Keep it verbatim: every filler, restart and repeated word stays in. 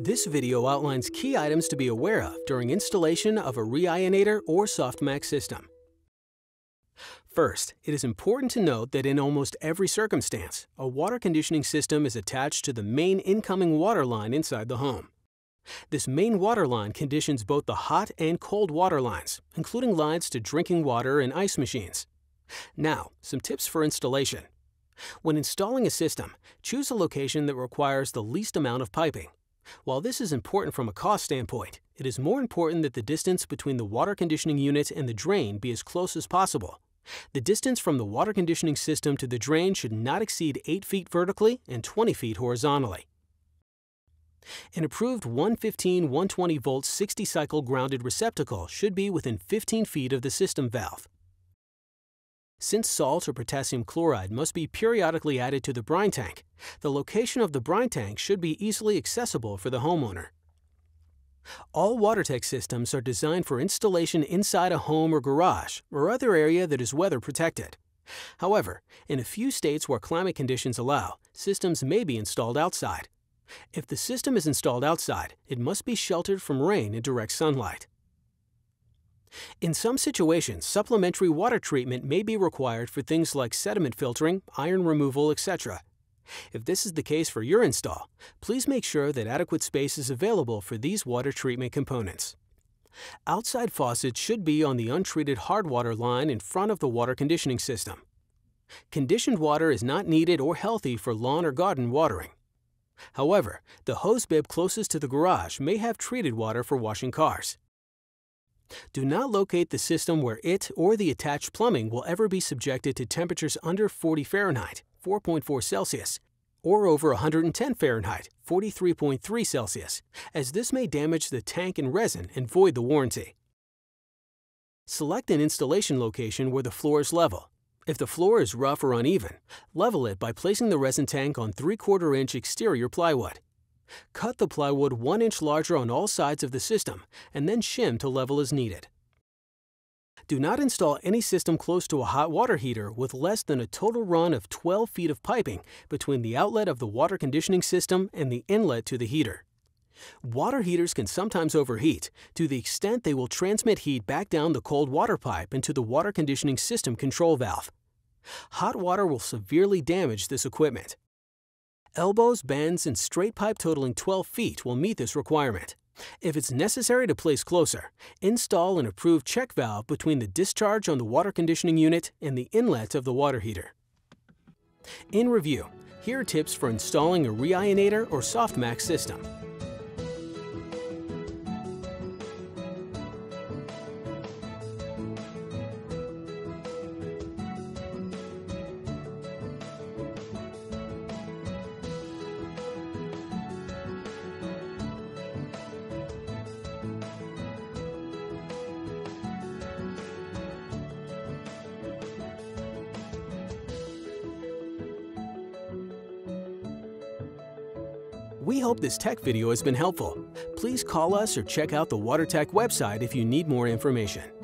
This video outlines key items to be aware of during installation of a Reionator or SoftMAX system. First, it is important to note that in almost every circumstance, a water conditioning system is attached to the main incoming water line inside the home. This main water line conditions both the hot and cold water lines, including lines to drinking water and ice machines. Now, some tips for installation. When installing a system, choose a location that requires the least amount of piping. While this is important from a cost standpoint, it is more important that the distance between the water conditioning unit and the drain be as close as possible. The distance from the water conditioning system to the drain should not exceed eight feet vertically and twenty feet horizontally. An approved one fifteen, one twenty volt sixty cycle grounded receptacle should be within fifteen feet of the system valve. Since salt or potassium chloride must be periodically added to the brine tank, the location of the brine tank should be easily accessible for the homeowner. All WaterTech systems are designed for installation inside a home or garage or other area that is weather protected. However, in a few states where climate conditions allow, systems may be installed outside. If the system is installed outside, it must be sheltered from rain and direct sunlight. In some situations, supplementary water treatment may be required for things like sediment filtering, iron removal, et cetera. If this is the case for your install, please make sure that adequate space is available for these water treatment components. Outside faucets should be on the untreated hard water line in front of the water conditioning system. Conditioned water is not needed or healthy for lawn or garden watering. However, the hose bib closest to the garage may have treated water for washing cars. Do not locate the system where it or the attached plumbing will ever be subjected to temperatures under forty Fahrenheit, four point four Celsius, or over one hundred ten Fahrenheit, forty-three point three Celsius, as this may damage the tank and resin and void the warranty. Select an installation location where the floor is level. If the floor is rough or uneven, level it by placing the resin tank on three quarter inch exterior plywood. Cut the plywood one inch larger on all sides of the system and then shim to level as needed. Do not install any system close to a hot water heater with less than a total run of twelve feet of piping between the outlet of the water conditioning system and the inlet to the heater. Water heaters can sometimes overheat to the extent they will transmit heat back down the cold water pipe into the water conditioning system control valve. Hot water will severely damage this equipment. Elbows, bends, and straight pipe totaling twelve feet will meet this requirement. If it's necessary to place closer, install an approved check valve between the discharge on the water conditioning unit and the inlet of the water heater. In review, here are tips for installing a Reionator or SoftMAX system. We hope this tech video has been helpful. Please call us or check out the WaterTech website if you need more information.